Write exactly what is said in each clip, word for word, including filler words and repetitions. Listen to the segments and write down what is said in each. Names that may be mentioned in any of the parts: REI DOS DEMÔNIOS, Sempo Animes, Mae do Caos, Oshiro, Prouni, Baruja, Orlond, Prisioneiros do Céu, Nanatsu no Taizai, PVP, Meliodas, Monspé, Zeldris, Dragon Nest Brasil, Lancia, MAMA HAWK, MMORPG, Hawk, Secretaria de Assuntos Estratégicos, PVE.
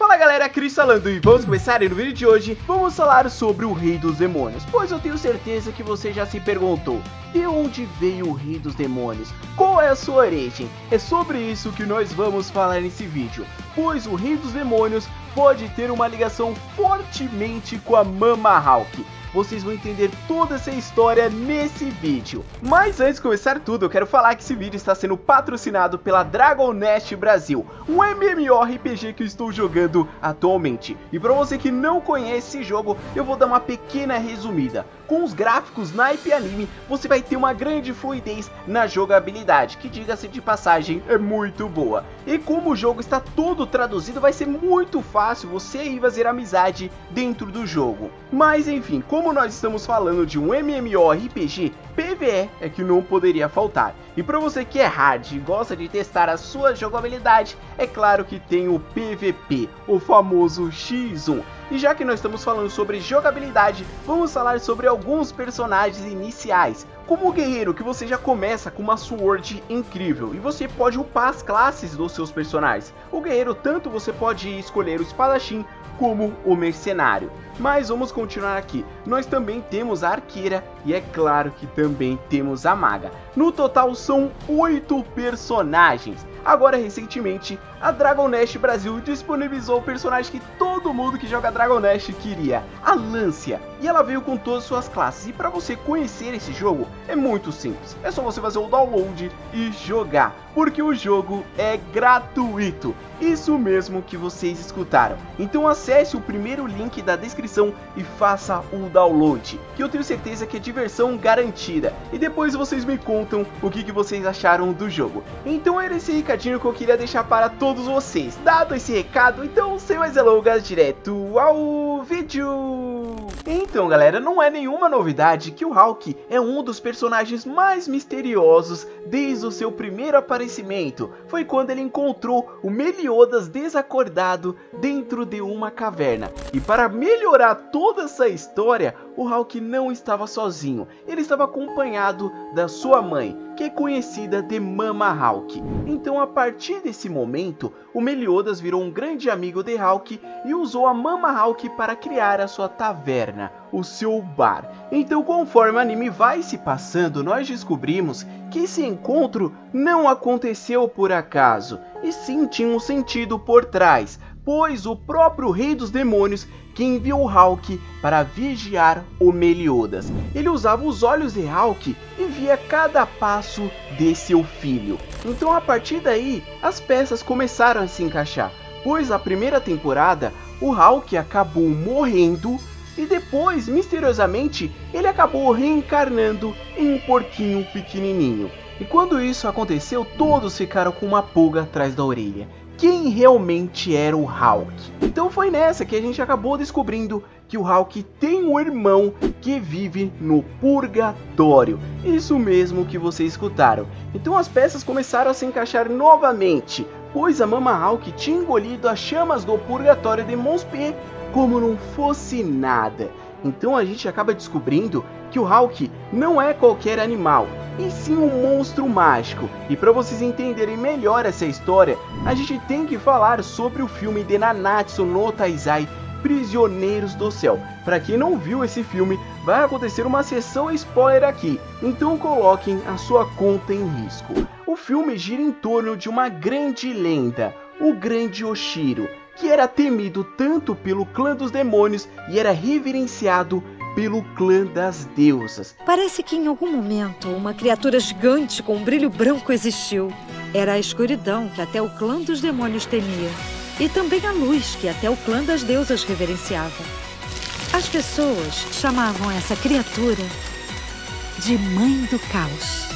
Fala galera, Cris falando e vamos começar e no vídeo de hoje vamos falar sobre o Rei dos Demônios, pois eu tenho certeza que você já se perguntou, de onde veio o Rei dos Demônios? Qual é a sua origem? É sobre isso que nós vamos falar nesse vídeo, pois o Rei dos Demônios pode ter uma ligação fortemente com a Mama Hawk. Vocês vão entender toda essa história nesse vídeo. Mas antes de começar tudo, eu quero falar que esse vídeo está sendo patrocinado pela Dragon Nest Brasil, um MMORPG que eu estou jogando atualmente. E para você que não conhece esse jogo, eu vou dar uma pequena resumida. Com os gráficos naipe anime, você vai ter uma grande fluidez na jogabilidade, que diga-se de passagem, é muito boa. E como o jogo está todo traduzido, vai ser muito fácil você ir fazer amizade dentro do jogo. Mas enfim, como Como nós estamos falando de um MMORPG, P V E é que não poderia faltar. E para você que é hard e gosta de testar a sua jogabilidade, é claro que tem o P V P, o famoso X um. E já que nós estamos falando sobre jogabilidade, vamos falar sobre alguns personagens iniciais. Como o guerreiro, que você já começa com uma sword incrível e você pode upar as classes dos seus personagens. O guerreiro, tanto você pode escolher o espadachim como o mercenário. Mas vamos continuar aqui. Nós também temos a arqueira e é claro que também temos a maga. No total são oito personagens. Agora recentemente a Dragon Nest Brasil disponibilizou o personagem que todo mundo que joga Dragon Nest queria, a Lancia. E ela veio com todas as suas classes. E para você conhecer esse jogo é muito simples. É só você fazer o download e jogar, porque o jogo é gratuito. Isso mesmo que vocês escutaram. Então acesse o primeiro link da descrição e faça o download, que eu tenho certeza que é diversão garantida. E depois vocês me contam o que, que vocês acharam do jogo. Então era esse recadinho que eu queria deixar para todos vocês. Dado esse recado, então sem mais delongas, direto ao vídeo. Então galera, não é nenhuma novidade que o Hawk é um dos personagens mais misteriosos desde o seu primeiro aparecimento. Foi quando ele encontrou o Meliodas desacordado dentro de uma caverna. E para melhorar toda essa história, o Hawk não estava sozinho, ele estava acompanhado da sua mãe, que é conhecida de Mama Hawk. Então a partir desse momento, o Meliodas virou um grande amigo de Hawk e usou a Mama Hawk para criar a sua taverna, o seu bar. Então conforme o anime vai se passando, nós descobrimos que esse encontro não aconteceu por acaso, e sim tinha um sentido por trás, pois o próprio Rei dos Demônios que enviou Hawk para vigiar o Meliodas. Ele usava os olhos de Hawk e via cada passo de seu filho. Então a partir daí, as peças começaram a se encaixar, pois a primeira temporada o Hawk acabou morrendo e depois, misteriosamente, ele acabou reencarnando em um porquinho pequenininho. E quando isso aconteceu, todos ficaram com uma pulga atrás da orelha. Quem realmente era o Hawk? Então foi nessa que a gente acabou descobrindo que o Hawk tem um irmão que vive no purgatório. Isso mesmo que vocês escutaram. Então as peças começaram a se encaixar novamente, pois a Mama Hawk tinha engolido as chamas do purgatório de Monspé como não fosse nada. Então a gente acaba descobrindo que o Hawk não é qualquer animal, e sim um monstro mágico. E para vocês entenderem melhor essa história, a gente tem que falar sobre o filme de Nanatsu no Taizai, Prisioneiros do Céu. Para quem não viu esse filme, vai acontecer uma sessão spoiler aqui, então coloquem a sua conta em risco. O filme gira em torno de uma grande lenda, o Grande Oshiro, que era temido tanto pelo clã dos demônios e era reverenciado pelo clã das deusas. Parece que em algum momento uma criatura gigante com um brilho branco existiu. Era a escuridão que até o clã dos demônios temia, e também a luz que até o clã das deusas reverenciava. As pessoas chamavam essa criatura de Mãe do Caos.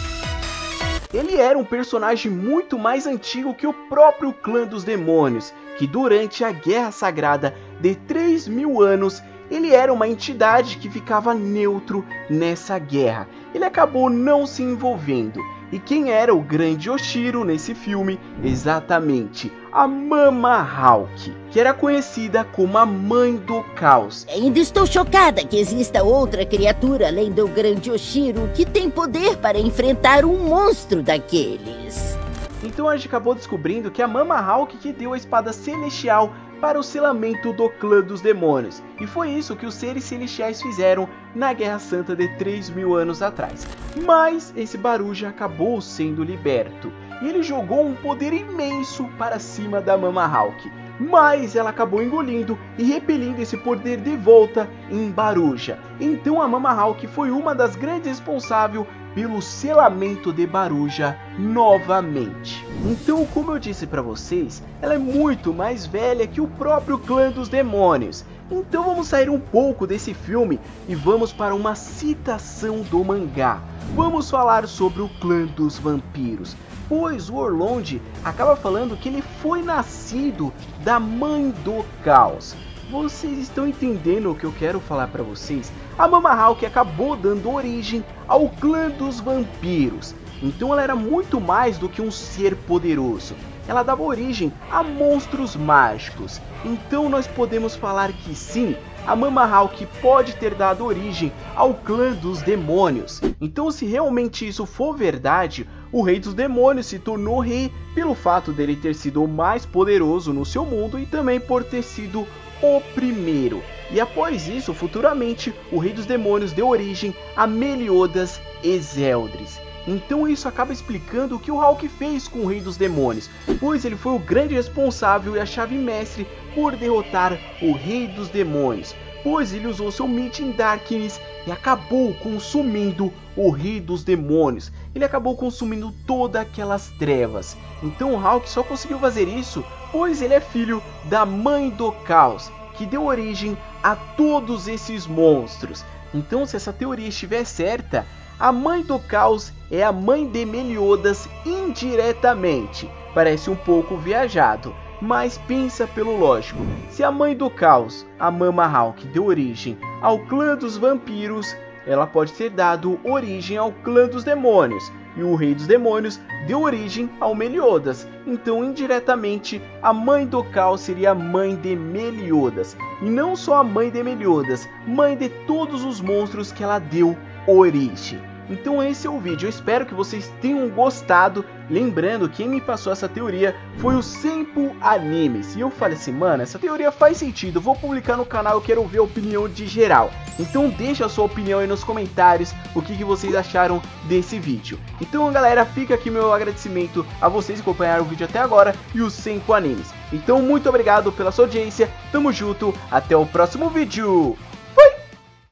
Ele era um personagem muito mais antigo que o próprio clã dos demônios, que durante a Guerra Sagrada de três mil anos, ele era uma entidade que ficava neutro nessa guerra. Ele acabou não se envolvendo. E quem era o Grande Oshiro nesse filme? Exatamente, a Mama Hawk, que era conhecida como a Mãe do Caos. Ainda estou chocada que exista outra criatura além do Grande Oshiro que tem poder para enfrentar um monstro daqueles. Então a gente acabou descobrindo que a Mama Hawk que deu a espada celestial para o selamento do clã dos demônios, e foi isso que os seres celestiais fizeram na Guerra Santa de três mil anos atrás. Mas esse Baruja acabou sendo liberto, e ele jogou um poder imenso para cima da Mama Hawk, mas ela acabou engolindo e repelindo esse poder de volta em Baruja. Então a Mama Hawk foi uma das grandes responsáveis pelo selamento de Baruja novamente. Então, como eu disse para vocês, ela é muito mais velha que o próprio clã dos demônios. Então vamos sair um pouco desse filme e vamos para uma citação do mangá. Vamos falar sobre o clã dos vampiros, pois o Orlond acaba falando que ele foi nascido da Mãe do Caos. Vocês estão entendendo o que eu quero falar para vocês? A Mama Hawk acabou dando origem ao clã dos vampiros. Então ela era muito mais do que um ser poderoso. Ela dava origem a monstros mágicos. Então nós podemos falar que sim, a Mama Hawk pode ter dado origem ao clã dos demônios. Então, se realmente isso for verdade, o Rei dos Demônios se tornou rei pelo fato dele ter sido o mais poderoso no seu mundo e também por ter sido o primeiro. E após isso, futuramente, o Rei dos Demônios deu origem a Meliodas e Zeldris. Então isso acaba explicando o que o Hawk fez com o Rei dos Demônios, pois ele foi o grande responsável e a chave mestre por derrotar o Rei dos Demônios, pois ele usou seu Meat in Darkness e acabou consumindo o Rei dos Demônios. Ele acabou consumindo todas aquelas trevas. Então o Hawk só conseguiu fazer isso pois ele é filho da Mãe do Caos, que deu origem a todos esses monstros. Então, se essa teoria estiver certa, a Mãe do Caos é a mãe de Meliodas indiretamente. Parece um pouco viajado, mas pensa pelo lógico. Se a Mãe do Caos, a Mama Hawk, deu origem ao clã dos vampiros, ela pode ter dado origem ao clã dos demônios, e o Rei dos Demônios deu origem ao Meliodas. Então, indiretamente, a Mãe do Caos seria a mãe de Meliodas, e não só a mãe de Meliodas, mãe de todos os monstros que ela deu origem. Então esse é o vídeo, eu espero que vocês tenham gostado. Lembrando, quem me passou essa teoria foi o Sempo Animes, e eu falei assim, mano, essa teoria faz sentido, eu vou publicar no canal, eu quero ver a opinião de geral. Então deixa a sua opinião aí nos comentários, o que, que vocês acharam desse vídeo. Então galera, fica aqui meu agradecimento a vocês que acompanharam o vídeo até agora, e o Sempo Animes. Então muito obrigado pela sua audiência, tamo junto, até o próximo vídeo.